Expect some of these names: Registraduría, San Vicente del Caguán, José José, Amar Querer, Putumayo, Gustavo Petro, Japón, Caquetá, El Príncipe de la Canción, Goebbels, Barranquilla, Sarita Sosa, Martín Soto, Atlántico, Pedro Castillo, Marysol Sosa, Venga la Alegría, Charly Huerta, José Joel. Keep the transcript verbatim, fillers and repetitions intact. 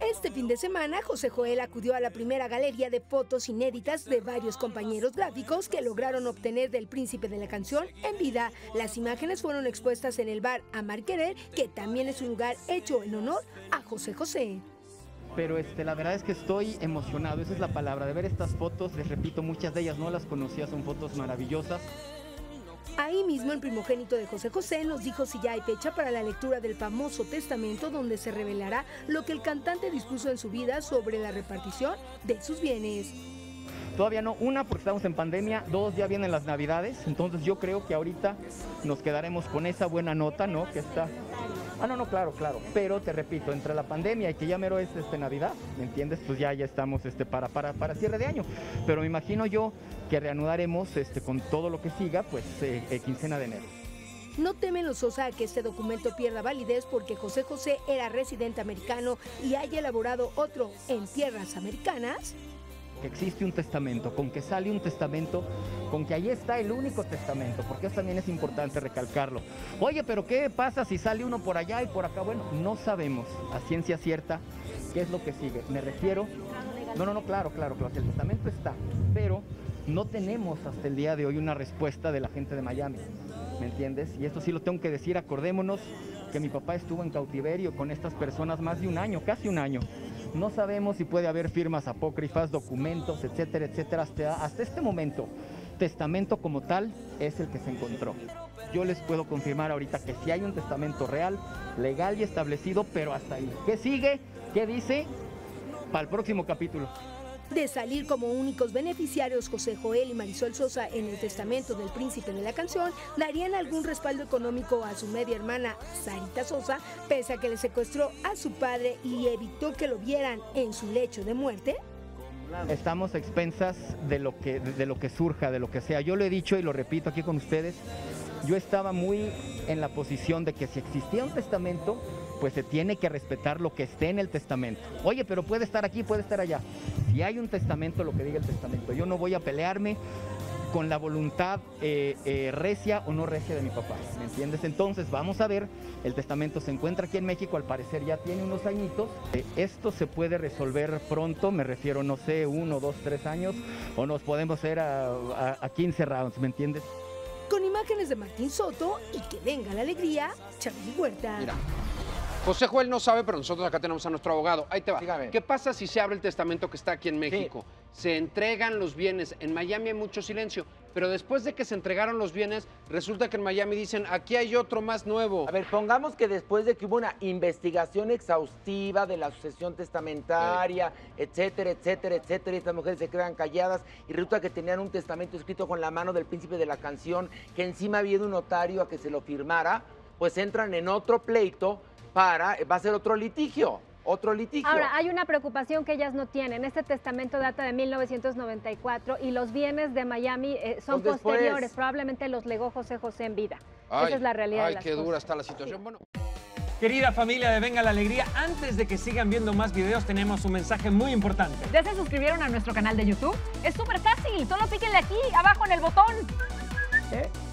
Este fin de semana, José Joel acudió a la primera galería de fotos inéditas de varios compañeros gráficos que lograron obtener del príncipe de la canción en vida. Las imágenes fueron expuestas en el bar Amar Querer, que también es un lugar hecho en honor a José José. Pero este, la verdad es que estoy emocionado, esa es la palabra, de ver estas fotos. Les repito, muchas de ellas no las conocía, son fotos maravillosas. Ahí mismo el primogénito de José José nos dijo si ya hay fecha para la lectura del famoso testamento donde se revelará lo que el cantante dispuso en su vida sobre la repartición de sus bienes. Todavía no, una porque estamos en pandemia, dos ya vienen las Navidades, entonces yo creo que ahorita nos quedaremos con esa buena nota, ¿no? Que está... Ah, no, no, claro, claro, pero te repito, entre la pandemia y que ya mero es este, Navidad, ¿me entiendes? Pues ya, ya estamos este, para, para, para cierre de año, pero me imagino yo que reanudaremos este, con todo lo que siga, pues eh, eh, quincena de enero. No temen los Sosa a que este documento pierda validez porque José José era residente americano y haya elaborado otro en tierras americanas. Que existe un testamento, con que sale un testamento, con que ahí está el único testamento, porque eso también es importante recalcarlo. Oye, pero ¿qué pasa si sale uno por allá y por acá? Bueno, no sabemos a ciencia cierta qué es lo que sigue. Me refiero... No, no, no, claro, claro, claro, el testamento está, pero no tenemos hasta el día de hoy una respuesta de la gente de Miami, ¿me entiendes? Y esto sí lo tengo que decir, acordémonos que mi papá estuvo en cautiverio con estas personas más de un año, casi un año. No sabemos si puede haber firmas apócrifas, documentos, etcétera, etcétera. Hasta, hasta este momento, testamento como tal es el que se encontró. Yo les puedo confirmar ahorita que sí hay un testamento real, legal y establecido, pero hasta ahí. ¿Qué sigue? ¿Qué dice? Para el próximo capítulo. De salir como únicos beneficiarios José Joel y Marysol Sosa en el testamento del príncipe de la canción, darían algún respaldo económico a su media hermana Sarita Sosa, pese a que le secuestró a su padre y evitó que lo vieran en su lecho de muerte. Estamos a expensas de lo que, de lo que surja, de lo que sea. Yo lo he dicho y lo repito aquí con ustedes, yo estaba muy en la posición de que si existía un testamento, pues se tiene que respetar lo que esté en el testamento. Oye, pero puede estar aquí, puede estar allá. Si hay un testamento, lo que diga el testamento. Yo no voy a pelearme con la voluntad eh, eh, recia o no recia de mi papá, ¿me entiendes? Entonces, vamos a ver, el testamento se encuentra aquí en México, al parecer ya tiene unos añitos. Eh, esto se puede resolver pronto, me refiero, no sé, uno, dos, tres años, o nos podemos ir a, a, a quince rounds, ¿me entiendes? Con imágenes de Martín Soto y que venga la alegría, Charly Huerta. Mira. José Joel no sabe, pero nosotros acá tenemos a nuestro abogado. Ahí te va. Dígame. ¿Qué pasa si se abre el testamento que está aquí en México? Sí. Se entregan los bienes. En Miami hay mucho silencio, pero después de que se entregaron los bienes, resulta que en Miami dicen, aquí hay otro más nuevo. A ver, pongamos que después de que hubo una investigación exhaustiva de la sucesión testamentaria, sí, etcétera, etcétera, etcétera, y estas mujeres se quedan calladas y resulta que tenían un testamento escrito con la mano del príncipe de la canción, que encima había un notario a que se lo firmara, pues entran en otro pleito. Para, va a ser otro litigio, otro litigio. Ahora, hay una preocupación que ellas no tienen. Este testamento data de mil novecientos noventa y cuatro y los bienes de Miami eh, son pues posteriores. Probablemente los legó José José en vida. Ay, esa es la realidad. Ay, de las qué cosas. Dura está la situación. Sí. Bueno. Querida familia de Venga la Alegría, antes de que sigan viendo más videos, tenemos un mensaje muy importante. ¿Ya se suscribieron a nuestro canal de YouTube? Es súper fácil, solo píquenle aquí, abajo en el botón. ¿Eh?